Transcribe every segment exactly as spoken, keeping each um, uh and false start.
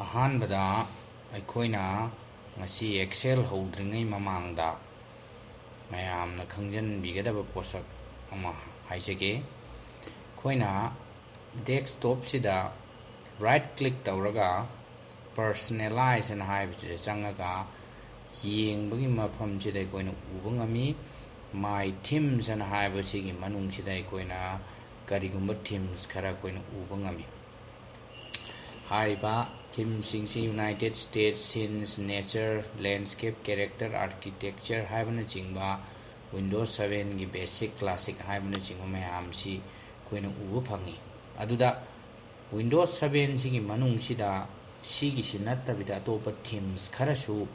Ahanbada Aikoina Masi Excel holding a mamanda. I am the Kanjan Bigadaba Posak Ama Haisege Koina Desktop Sida Right click Tauraga Personalize and Hive Sangaga Ying Bugima Pum Chide Koina Ubungami My Teams and Hive Sigi Manung Chide Koina Karigumba Teams Karakoina Ubungami. Hariba Team Sings United States Since Nature Landscape Character Architecture Hibernaching Ba Windows seven Gi Basic Classic Hibernaching Mayam Si Queen Upangi Aduda Windows seven Singi Manung Sida Sigi Sinata Vitatopa Teams Karasu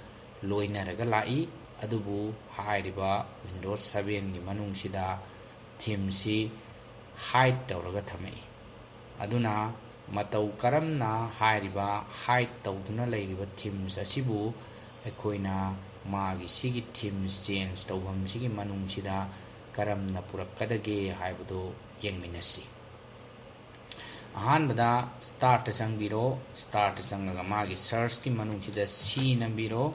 Loina Regalai Adubu Hariba Windows seven Gi Manung Sida Team Si Hide Tauragatame Aduna Matau Karamna Hariba Hide Tauduna Lady with Teams Asibu Equina Magi Sigi Teams Change Tobam Sigi Manum Sida Karamna Purakadage Hybudo Yang Minasi Ahanbada Start Sang Biro Start Sangamagi Sarski Manum Sida C Nambiro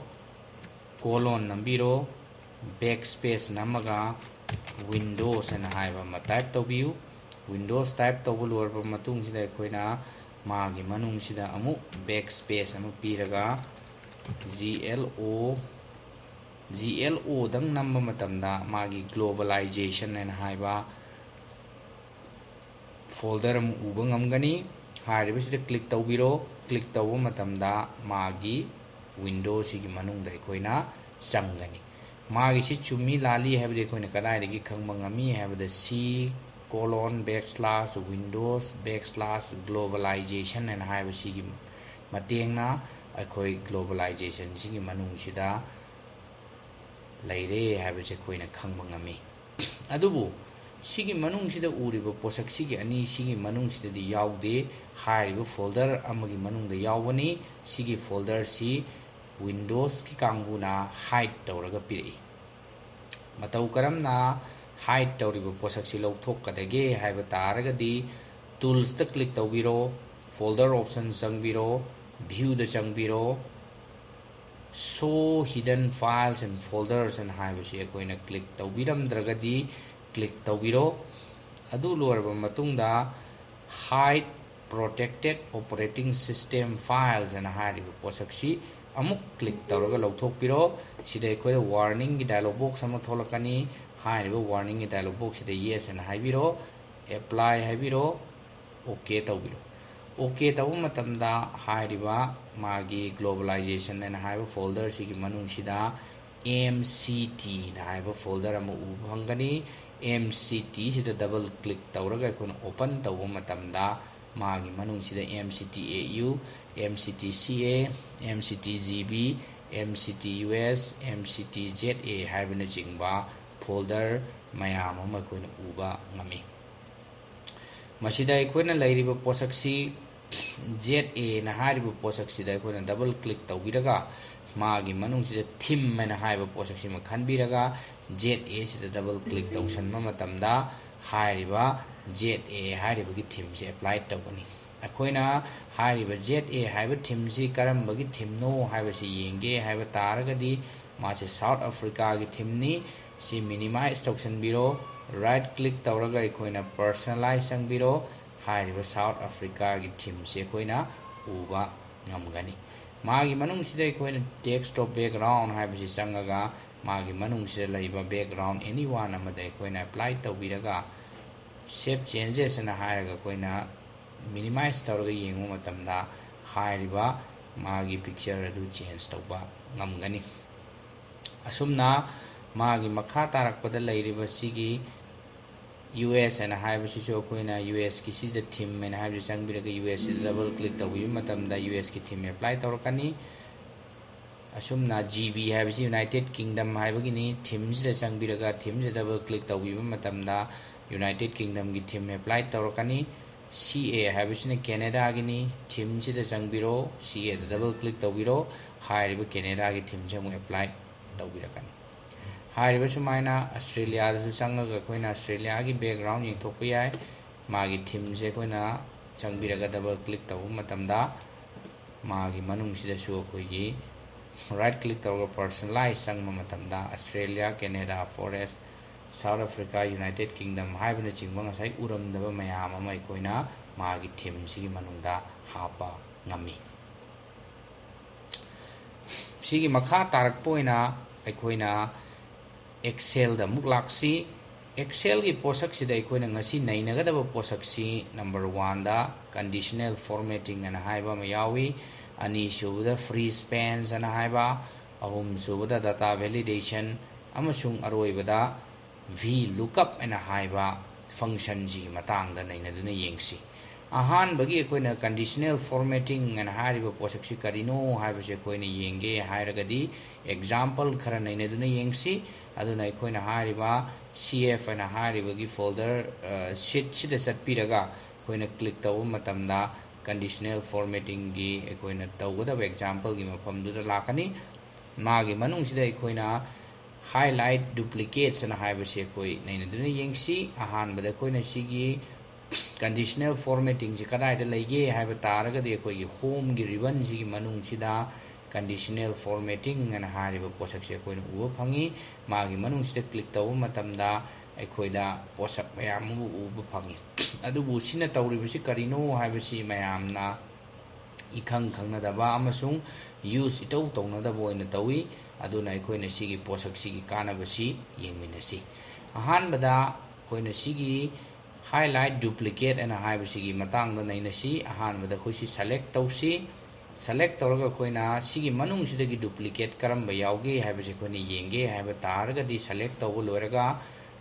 Colon Nambiro Backspace Namaga Windows and Hyba Matai Tobu Windows type toggle over matung sida koina magi manung sida amu backspace amu piraga glo glo dang namba matamda magi globalization and haiba folder amu ubangam gani haiba sida click tawbiro click tawu matamda magi windows sigi manung dai koina sangani magi si chumi lali have de koina kadai de gi khangbangami have the c colon backslash windows backslash globalization and high sigi matengna akoi globalization sigi manung sida laire have se koina khangmangami adubu sigi manung sida uriba posak sigi ani sigi manung sida di yaude high folder amagi manung da yawani sigi folder si windows ki kanguna hide tauraga piri matau karamna Hide Tauriba Posaxilo Tokadege, Hybataragadi, Tools the click Taubiro, Folder Options Sangbiro, View the Changbiro, Show Hidden Files and Folders and Hybasequina click Taubiram Dragadi, click Taubiro, Adulurba Matunda, Hide Protected Operating System Files and Hide Posaxi, Amuk click Tauragalo Tokbiro, Sideque warning, dialog box Amatolakani. High warning in dialog box the yes and high biro apply high biro okay to biro okay to matamda high riba magi globalization and high folder sigi manung sida mct the high folder amu ubangani mct sida double click tauraga kun open to matamda magi manung sida mctau mctca mctgb mctus mctza hibernaching ba folder mayama makoina uba ngami masida ikoina lairiba posaksi za na hariba posaksi da ikoina double click tawiraga magi manung sida theme na haiba posaksi ma khanbiraga za sida double click tawsanma matamda hariba za hariba gi theme se apply tawani akoina hariba za haiba theme si karamba gi theme no haiba si yenge haiba taragadi ma se South Africa gi theme ni See minimize toxin bureau, right click Tauraga equina personalize and bureau, high river South Africa give team sequina, uba, namgani. Magi manung sida equina desktop background, hypochy sangaga, Magi manung sida labor background, anyone among the equina apply to vidaga. Shape changes and a higher equina minimize Tauraga yingumatamda, high river, Magi picture do change toba, namgani. Asumna. Magi Makata Kodala River Sigi U S and a hybrid Shokuna U S kisses the team and hybrid Sangbirga U S is double click the Wimatam the U S ki team applied Torkani Asumna G B Habs United Kingdom Hybogini Teams the Sangbirga Teams double click the Wimatam the United Kingdom ki team applied Torkani C A Habs in Canada Agini Teams the Sangbiro C A the double click the widow high Canada Teams applied the Wirakani. Hi, Rivasumina, Australia, the Sanga, Queen, Australia, background in Tokuya, Magi Tim Zequina, Changbiraga double click the Umatamda, मागी मनुंग सिदा show कोई right click तोगा personalize संग ममतमदा Australia, Canada, Forest, South Africa, United Kingdom हाई बने चिंगबंग साई उरम दबा में आम अमाई कोई ना मागी थीम सी मनुंगदा हापा नमी सी मखा तारक पोइना अखोइना Excel द मुक्लाक्षी Excel की पोषक सिदा अखोइना ngasi नैनगदबा पोषक सी number one दा conditional formatting and हाई बा मयावी Ani subuda freeze pane and haiba, ahum subuda data validation, amasung aroibada v lookup and a haiba function ji matang the nainaduna yingsi. Ahan bagi koina conditional formatting and haiba posaksi karino, haibase koina yenge, hairagadi, example karanainaduna yingsi, aduna koina haiba, cf and a hairibagi folder, uh, shit shit as at piraga, koina click the umatamda. Conditional formatting gi ekoina tawada example gi mafam du da lakani magi manung sida ekoina highlight duplicates and haiba se koi naina dena yengsi ahan bada koina sigi conditional formatting ji kadai da lege haiba taraga de koi gi home gi ribbon ji manung sida conditional formatting and haiba posak se koina u phangi magi manung sida click taw matamda Ekoida posak mayam ubu pangi. Adu busina tauribisi karino haibisi mayam na ikang kang nadaba amasung use ito tong nadabo ina tawi adu na ekoina sigi posak sigi kanabasi yengminasi. Ahan bada koina sigi highlight duplicate and haibisi matang na inasi ahan bada koisi select tausi select toroga koina sigi manung sidagi duplicate karamba yaugi haibisi koini yenge haibatarga di select tawu loraga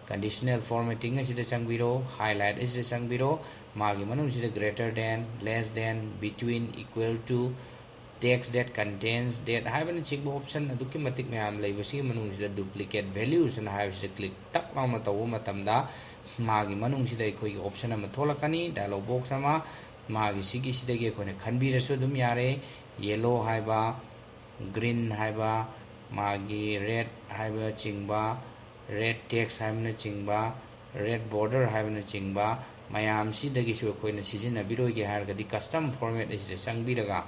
Conditional formatting is the same video, highlight is the same video, Magimanum is the greater than, less than, between, equal to, text that contains that. I have a check option, a documatic mayam labor, see manum is the duplicate values and I have to click tap ramatawomatamda, Magimanum is the quick option of Matolakani, dialog box ama, Magisiki is the gakone can be resodum yare, yellow hiba, green hiba, Magi red hiba chingba. Red text having chingba, red border having a chingba, Mayam see the issue of coin season a video harga the custom format is the sang bidaga.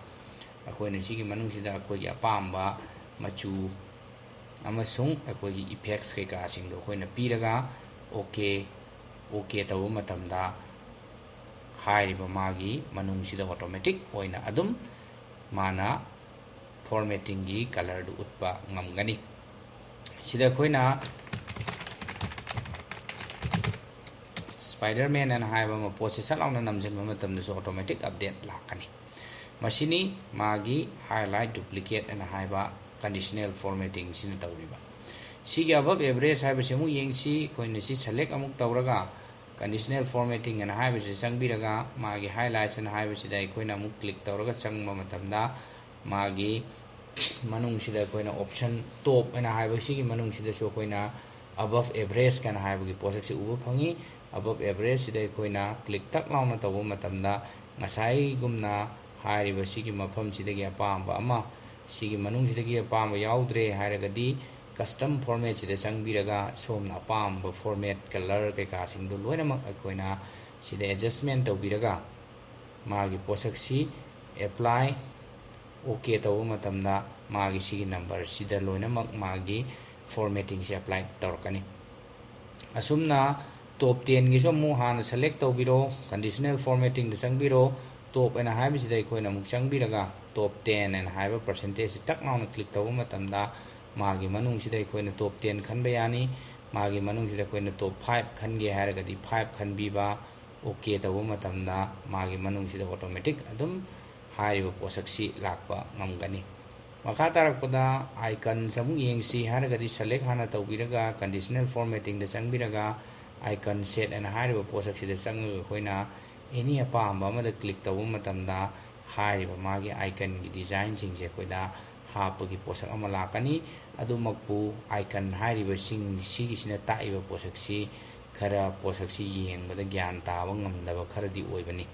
A coin sigi manusida koya pamba machu amasung a koi effects recasting the coin a pidaga okay okay taumatamda high bamagi manumsida automatic coin adum mana formatting gi colored utpa ngangani. Sida coina Spider-Man and Highbama posts along the Namzan this automatic update lakani. Machini, Magi, highlight, duplicate, and Highba conditional formatting Sinatauriba. See above every Hibisimu Yangsi, Coinesi select among Tauraga, conditional formatting and Hibis Sang Biraga, Magi highlights and Hibisida Quina Muk click Tauraga Sang Mamatamda, Magi Manung Sida Quina option top and a Hibisi Manung Sida Shoquina above average can have a positive Upangi. Above average today koina click tak law matabu matamda ngasai gumna hariba sigi mafam sidagi apamba ama sigi manung sidagi apamba yaudre haragadi custom format sida sangbiraga somna apamba format color kai ka singdu loinamak koina sida adjustment tawbiraga magi posaksi apply okay tawu matamda magi sigi number sida loinamak magi formatting si apply torkani asumna Top ten gives a mohan select to biro, conditional formatting the sang biro, top and a high is the coin among sang biraga, top ten and high percentage tuck on a click to matamda, Magi Manung si the coin top ten can be any, Magi Manung si the coin top five can get haragati pipe can be ba, okay the womatamda, Magi Manung si the automatic adum, high posaxi lakpa, Mangani. Makatarakoda icon Samu Yang si haragati select Hana to biraga, conditional formatting the sang biraga. Icon set and high posak si the sang koina any a palm bama the click the womatamda high magi icon design sing sequida hapuki posak amalakani adumakpu icon high river sing si is in a taiva posaksi kara posaksi yang with a gyanta wangam the bakara di oivani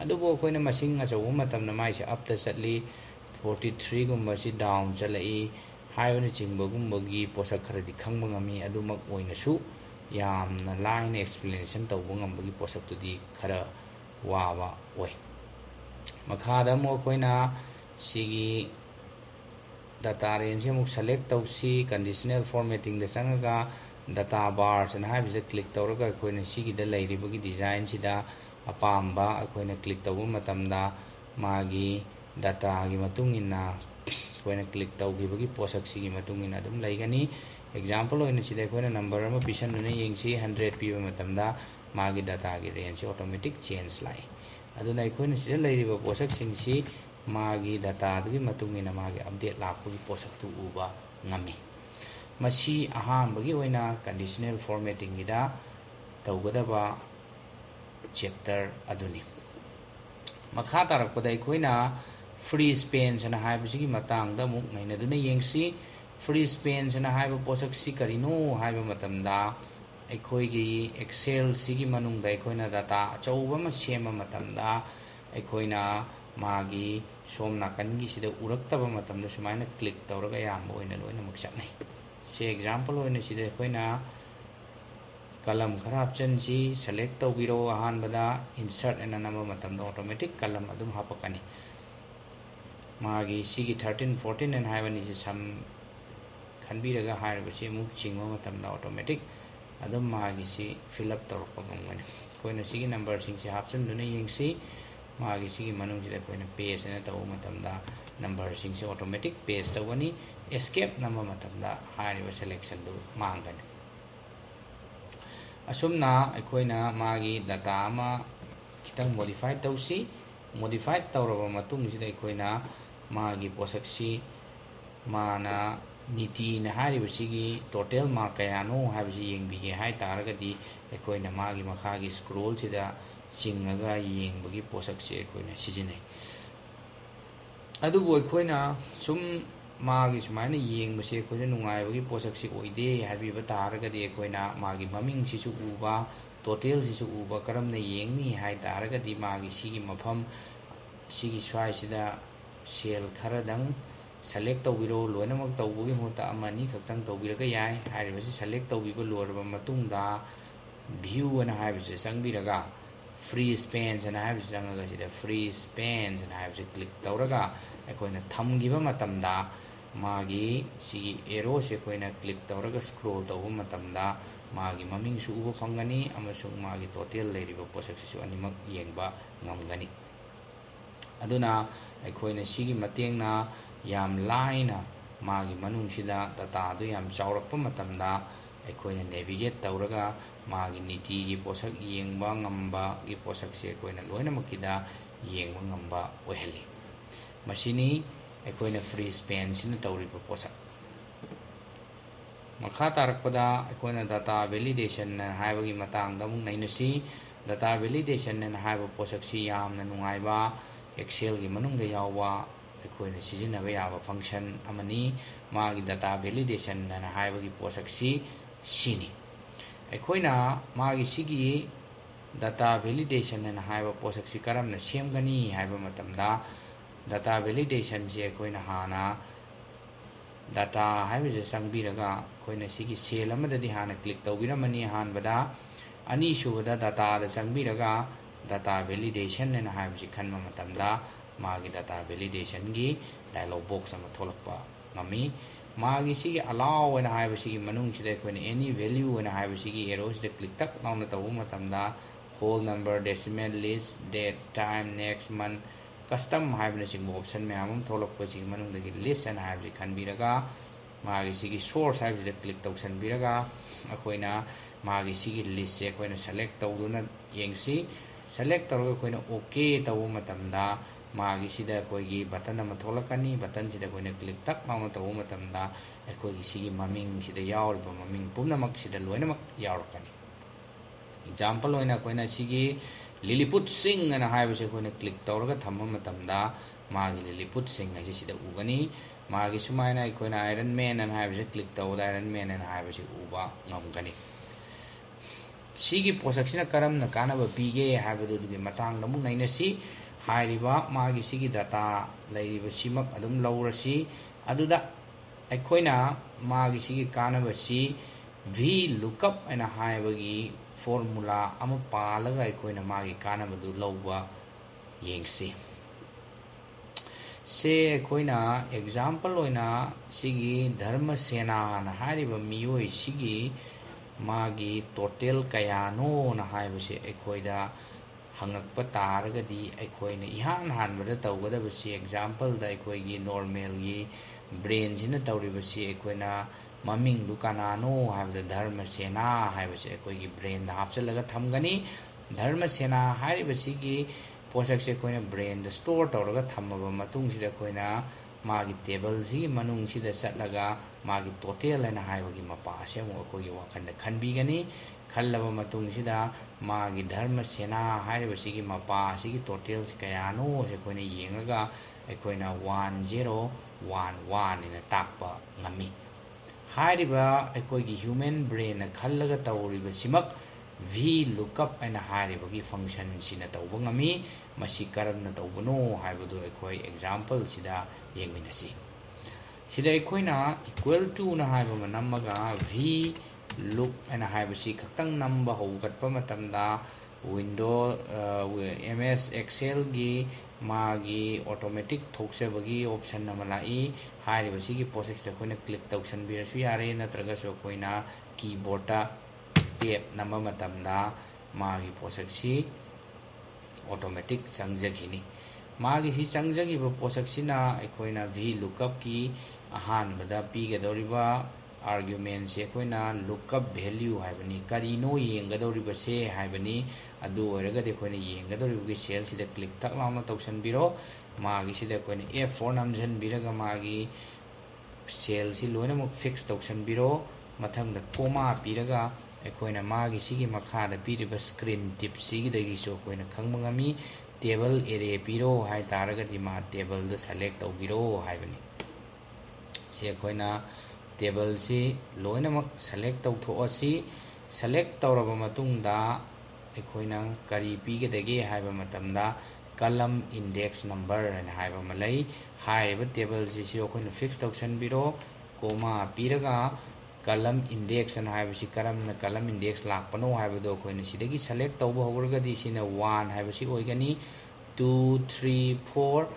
adubo koina masing as a womatam the mice up the sadly forty three gumbasi down jalai high on a chingbogumbagi posakara di kangmangami adumak oina su. Yam the line explanation to Wungam Bugi Posap to the Kara Wawa way. Makada Mokoina sigi data range muk select tausi conditional formatting da sangaga data bars and have is click tauruga koina sigi da lairibagi design sida apamba koina click tawu matamda magi data gi matungina koina click tawgibagi posak sigi matungina dum laigani example oina sida koina number ama pisan ne yengsi one hundred piba matamda magi data gi range automatic change lai aduna koina sida lairiba posak singsi magi data dugi matungina magi update lapu posak tu uba ngami masi aham bagi oina conditional formatting ida tawgadaba chapter aduni makha tarakpada koina freeze pane sana haibasi gi matang da muk maina duna yengsi freeze pane sana haiba posak si karino haiba matamda ekoi gi excel sigi manung da koina data chauba ma sema matamda ekoina magi som nakan gi sida urakta ba matam da sumaina click tawraga yam boina loina muksak nai se example oina sida koina kalam kharap chan ji select tawiro ahan bada insert and anama matam da automatic kalam adum hapakani magi sigi thirteen fourteen and haivani ji sam khanbiraga hairba se muk chingwa matam da automatic adum magi si fill up tawrpa ngani koina sigi number sing si hapchan dune yengsi magi sigi manung jida koina paste na taw matamda number sing automatic paste tawani escape number matamda hariba selection do mangan asumna koina magi data ma kitang modify tawsi modify tawraba matung jida koina magi posaksi mana niti na hariba sigi total ma kayano habji yengbige hai taraga di koina magi makhagi scroll jida Singaga ying bagi posak si koina sizinai. Adu boy koina sum magi sumaina ying basi koina nungai bagi posak si oide habi batara ga di koina magi maming sisu uba total sisu uba karam na ying ni hai tara ga di magi sigi mafam sigi swai sida sel kharadang select tawiro loinamak tawugi mota amani khaktang tawira ga yai hai basi select tawiba lorba matungda view ana hai basi sangbiraga freeze pans and I have the freeze pans and I have click tauraga ekoina thumb giba matamda magi si arrow se koina click tauraga scroll tawu matamda magi maming su uba phangani amasung magi total leiriba posak su animak yengba ngamgani aduna ekoina sigi matengna yam laina magi manung sida data du yam chaurakpa matamda ekoina navigate tauraga magi niti gi posak yengba ngamba gi posak se koina loina makida yengba ngamba oheli masini ekoina freeze pane sina tawri posak makha tarakpada ekoina data validation na haibagi matang da mung naina si data validation na haiba posak si yamna nungaiba excel gi manung ga yawa ekoina sizinaba yaba function amani magi data validation na haibagi posak si sini Equina magi sigi data validation and haiba posak si karam na siem gani haiba matamda data validation si equina hana data haiba si sangbiraga koina sigi selam da di hana click tawgira mani han bada ani shubada data da sangbiraga data validation and haiba si khanma matamda magi data validation gi dialog box ama tholakpa ngami magi sigi allow and haiba sigi manung sida koina any value and haiba sigi arrows the click tak launa tawu matamda whole number decimal list date time next month custom haiba sigi option me amum tholok pa sigi manung the list and haiba khan biraga magi sigi source haiba the click option biraga akoina magi sigi list se koina select tawuna yengsi select tawu koina okay tawu matamda magi sida koi gi button ama tholakani button sida koina click tak mauna tawu matamda ekoi gi sigi maming sida yaulba maming punamak sida loinamak yaulkani example oina koina sigi liliput sing ana haiba se koina click tawraga thamma matamda magi liliput sing aji sida ugani magi sumaina koina iron man ana haiba se click tawu iron man ana haiba se uba ngamgani sigi posaksina karam na kana ba pige haiba du gi matang namu naina si Hariba magi sigi data lairiba simak adum laurasi aduda ekoina magi sigi kanabasi v lookup and a high bagi formula ama palaga ekoina magi kanabadu lauba yengsi Se koina example oina sigi dharma sena na hariba miyoi sigi magi total kayano na haiba se ekoida hangakpa taraga di ekoina ihan hanbada tawgada basi example da ekoigi normal gi brain jina tawri basi ekoina maming dukanano haiba dharma sena haiba se ekoigi brain da hapse laga thamgani dharma sena hariba sigi पोषक से कोई ना brain the store तोड़ का थम्मा बम तुंग सीधा कोई ना मागी टेबल सी मनुंग सीधा सट लगा मागी तोते लेना हाय वगी मापासे वो कोई वाकन खन भी गनी खल्ला बम तुंग सीधा मागी धर्म सेना हाय वैसी की मापासे की तोते से कयानो से कोई ना येंगा कोई ना वन जीरो वन वन इन ताक पर गमी हाय रिबा कोई की ह्यूमन ब्रेन खल्ला का तोड़ी बसिमक V lookup and high buggy function in a tobungami, Masikaran Tobuno, Hybudu equi example, Sida Yeminasi. Sida equina equal to Nahiba Namaga V look and a hybusi katang number Hogat Pamatanda, window M S Excel gi magi automatic toxabagi option Namalai, high basiki possess the coin click toxin beers we are in a tragaso coina keyboarda. Number Matamda Magi Posexi automatic Sangjagini Magi Sangjagi Posexina, Equina V lookup key, a hand, but the pig Gadoriba arguments Equina lookup value Hibani Carino Yang Gadoriba say Hibani, a do a regate Queni Yang Gadoriba sales the click Taklama Toxin Bureau Magi see the Queni F four Namzen Biragamagi sales Lunamuk fixed Toxin Bureau Matam the Coma Piraga. Equina magi sigi maka the piriba screen tip sigi the giso quina kangmangami table ere piro high taragatima table the select of biro hivani. Sequina table si loinam select of toasi select taurabamatunda equina kari pig the gay hivamatamda column index number and hivamalay high table si yoquin fixed option biro coma piraga. Column index and have she column the column index lapano have a doco and she select over this in a one have she organi two three four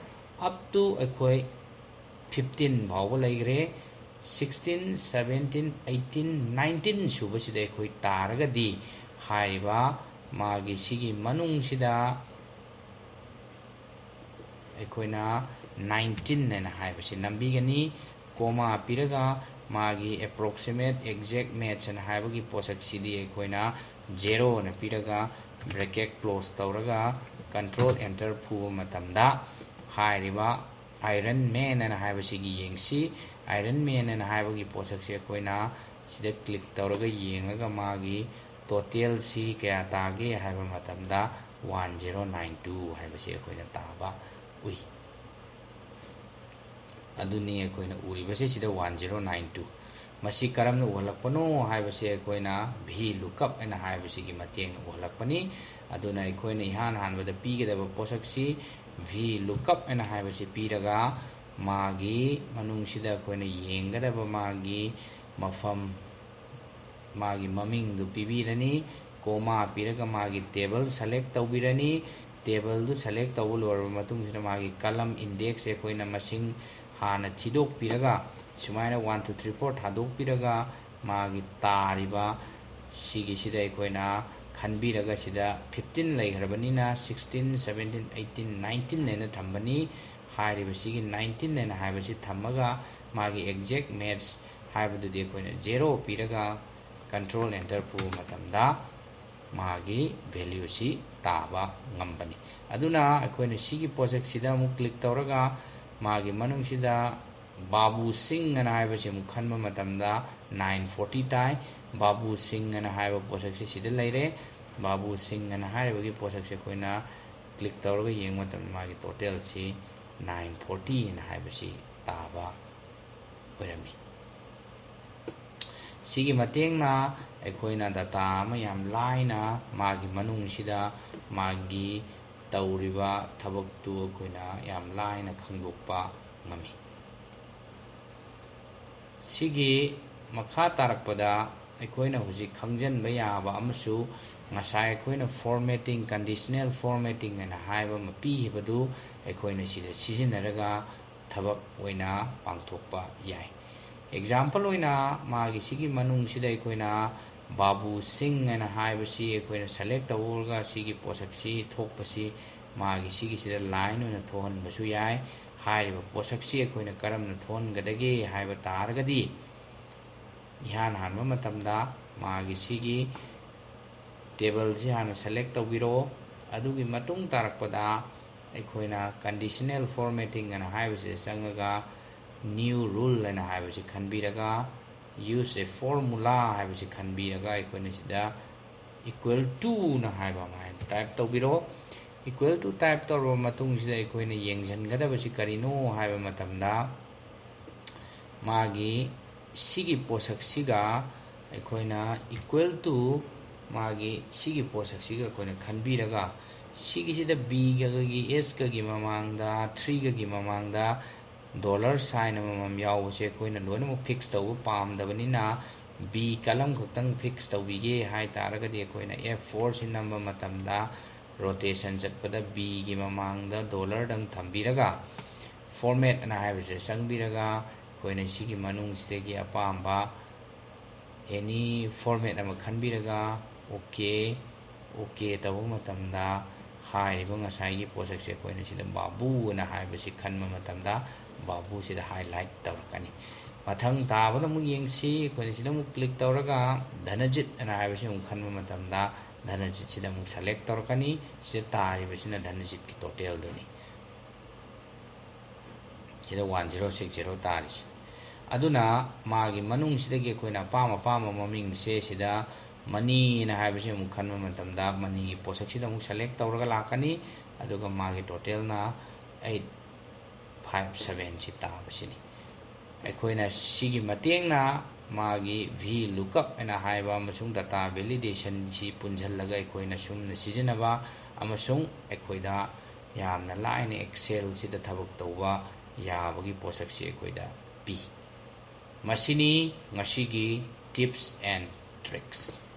up to a quay fifteen vowel like sixteen seventeen eighteen nineteen super she quay targa di haiba magi sigi manung shida equina nineteen and have she nambigani coma piraga. Magi approximate exact match and hybrid possess C D equina zero and a piraga bracket close tauraga control enter pu matamda high riba iron man and hybrid yang si iron man and hybrid possess equina see click tauraga yanga magi total si katagi hybrid matamda one zero nine two hybrid equina taba we. Aduni equina Uribase is the one zero nine two. Masikaram Wolapano, Hivasi equina, B lookup and a Hivasi Matian Wolapani. Aduna equina Han Han with the pig that were posaxi, V lookup and a Hivasi Piraga, Magi, Manungsida Quena Yenga, Magi, Mafam Magi Mumming, the Pibirani, Coma Piraga Magi table, select the Birani, table to select the wool or Matumagi column index equina machine. Hana Tidok Piraga, Sumina one to three port Hadok Piraga, Magitariba, Sigishida Equena, Kanbiraga Sida, fifteen like Rabanina, sixteen, seventeen, eighteen, nineteen, and a Tambani, High Riversigi, nineteen, and a Hybrid Tamaga, Magi exact mates, Hybrid the Equena, zero Piraga, control enter Poo Matamda, Magi, value si, Taba, Ngambani. Aduna, Equena Sigi Posek Sida Muklik Toraga. Magi Manung Shida Babu Singh and Ivashim Kanma Matamda nine forty tie Babu Singh and a Hiva Posaxi Lady Babu Singh and a Hiva Posaxequina clicked over Yangmatam Magi Total C nine forty in Hivashi Taba Urami Sigi Matenga Equina Datama Yam Lina Magi Manung Shida Magi Tauriba Tabaktu Quina Yam Line Kangupa Mami Sigi Makatarapada Equina Huzi Kangjan Bayaba Amasu Masai Quina formatting conditional formatting and a highway Mapihibadu Equina Sida Season Araga thabak oina pangthokpa yai example oina magi sigi manung sidai koina babu singh and haibasi koina select the olga sigi posaksi thokpasi magi sigi sida line oina thon basu yai haiba posaksi koina karamna thon gadagi haiba tar gadi ihan hanma matamda magi sigi table ji hana select the biro adugi matung tarakpada Equina conditional formatting and highway sangaga new rule and highway can be daga use a formula highway can be daga equina equal to na highway type to biro equal to type to matung is the equina yangjan gada which carino highway matamda magi sigi posaxiga equina equal to magi sigi posaxiga equina can be daga. Sigi the B gagi S gagi mamangda, three gagi mamangda, dollar sign of mamma, which a coin and one fixed over palm the vanina, B column cotton fixed the wiggy, high target the coin, F force in number matamda, rotation jetpada B gimamangda, dollar dung thambiraga. Format and I have a sangbiraga, coin a sigi manung stegi a palmba, any format of a canbiraga, okay, okay, the matamda. High Bungasai possesses the babu and a high basic canmatamda, babu see the highlight Tavakani. Matang Tava Muyang see, coincident click Toraga, Danajit and a high vision canmatamda, Danajit Sidam select Torkani, Sita, Vision and Danajit Total Duni. Sida one zero six zero Tarish Aduna, Magi Manung Sidakuna, Palma Palma Maming Sida. Money in a high vision conventum da money possession select or galacani, Adoga Margit Hotelna eight five seven sita basini. A coin as Sigi Matina, Margi V lookup and a high bar Masung data validation, she punzalaga, coin assume the season of a Amasung, Equida, Yam the line Excel, sit the Tabukova, Yabagi possession Equida B. Masini, Mashigi, tips and tricks.